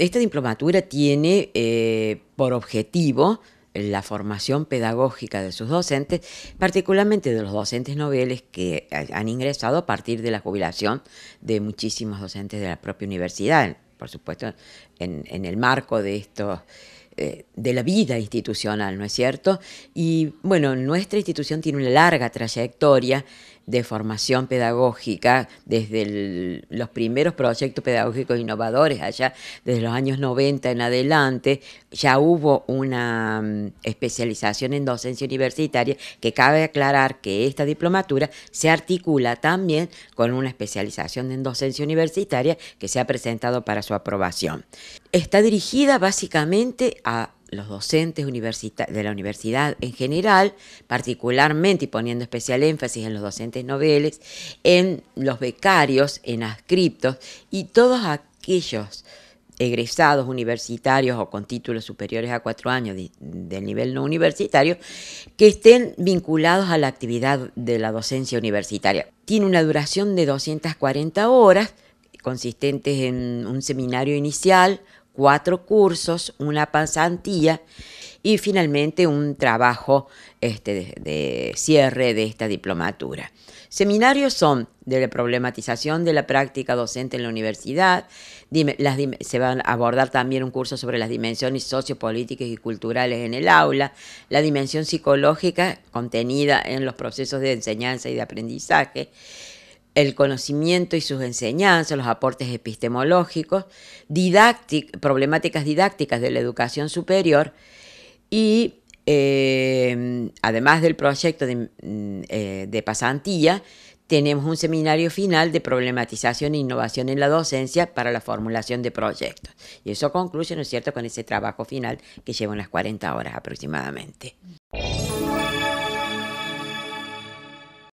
Esta diplomatura tiene por objetivo la formación pedagógica de sus docentes, particularmente de los docentes noveles que han ingresado a partir de la jubilación de muchísimos docentes de la propia universidad, por supuesto en el marco de estos de la vida institucional, ¿no es cierto? Y bueno, nuestra institución tiene una larga trayectoria de formación pedagógica desde los primeros proyectos pedagógicos innovadores allá desde los años 90 en adelante. Ya hubo una especialización en docencia universitaria, que cabe aclarar que esta diplomatura se articula también con una especialización en docencia universitaria que se ha presentado para su aprobación. Está dirigida básicamente a los docentes de la universidad en general, particularmente y poniendo especial énfasis en los docentes noveles, en los becarios, en adscriptos y todos aquellos egresados universitarios o con títulos superiores a 4 años del nivel no universitario que estén vinculados a la actividad de la docencia universitaria. Tiene una duración de 240 horas, consistentes en un seminario inicial, 4 cursos, una pasantía y finalmente un trabajo de cierre de esta diplomatura. Seminarios son de la problematización de la práctica docente en la universidad. Se van a abordar también un curso sobre las dimensiones sociopolíticas y culturales en el aula, la dimensión psicológica contenida en los procesos de enseñanza y de aprendizaje, el conocimiento y sus enseñanzas, los aportes epistemológicos, problemáticas didácticas de la educación superior y además del proyecto de pasantía, tenemos un seminario final de problematización e innovación en la docencia para la formulación de proyectos. Y eso concluye, ¿no es cierto?, con ese trabajo final que lleva unas 40 horas aproximadamente.